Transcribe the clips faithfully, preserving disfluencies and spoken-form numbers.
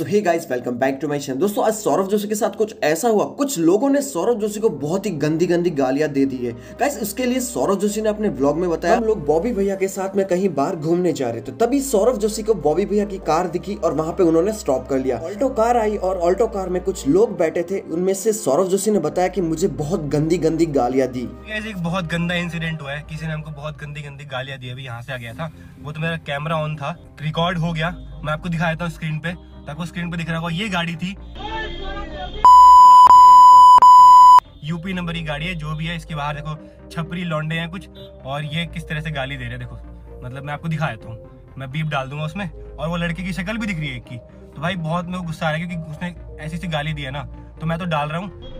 तो hey guys welcome back to my channel. दोस्तों आज सौरभ जोशी के साथ कुछ ऐसा हुआ, कुछ लोगों ने सौरभ जोशी को बहुत ही गंदी गंदी गालियां दे दी है गाइस। इसके लिए सौरभ जोशी ने अपने ब्लॉग में बताया, हम लोग बॉबी भैया के साथ में कहीं बाहर घूमने जा रहे थे, तभी सौरभ जोशी को बॉबी भैया की कार दिखी और वहां पे उन्होंने स्टॉप कर लिया। ऑल्टो कार आई और ऑल्टो कार में कुछ लोग बैठे थे, उनमें से सौरभ जोशी ने बताया की मुझे बहुत गंदी गंदी गालियां दी। एक बहुत गंदा इंसिडेंट हुआ है, किसी ने हमको बहुत गंदी गंदी गालियां दी। अभी यहाँ से आ गया था, वो तो मेरा कैमरा ऑन था, रिकॉर्ड हो गया, मैं आपको दिखा देता हूँ स्क्रीन पे, आपको स्क्रीन पे दिख रहा होगा। ये गाड़ी थी, यूपी नंबर की गाड़ी है, जो भी है इसके बाहर देखो छपरी लौंडे हैं कुछ, और ये किस तरह से गाली दे रहे हैं देखो। मतलब मैं आपको दिखा देता हूँ, मैं बीप डाल दूंगा उसमें, और वो लड़के की शक्ल भी दिख रही है एक की। तो भाई बहुत मेरे को गुस्सा आ रहा है क्योंकि उसने ऐसी ऐसी गाली दी है ना, तो मैं तो डाल रहा हूँ।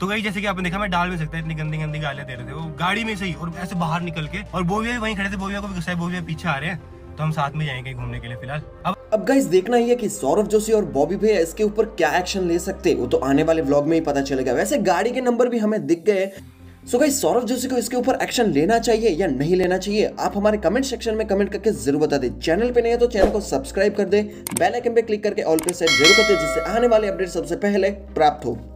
तो गई जैसे कि आपने देखा, मैं डाल भी सकता, इतनी गंदी गंदी गालियां दे रहे थे वो गाड़ी में सही, और ऐसे बाहर निकल के। और बोविया भी वहीं खड़े थे, बोविया को भी गुस्सा है, बोविया पीछे आ रहे हैं, तो हम साथ में जाएंगे घूमने के लिए फिलहाल। अब अब गाइस देखना ही है कि सौरभ जोशी और बॉबी भैया इसके ऊपर क्या एक्शन ले सकते, वो तो आने वाले व्लॉग में ही पता चलेगा। वैसे गाड़ी के नंबर भी हमें दिख गए। सो गाइस सौरभ जोशी को इसके ऊपर एक्शन लेना चाहिए या नहीं लेना चाहिए, आप हमारे कमेंट सेक्शन में कमेंट करके जरूर बता दें। चैनल पे नहीं है तो चैनल को सब्सक्राइब कर दे, बेल आइकन पे क्लिक करके ऑल पे सेट जरूर कर दे, जिससे आने वाले अपडेट सबसे पहले प्राप्त हो।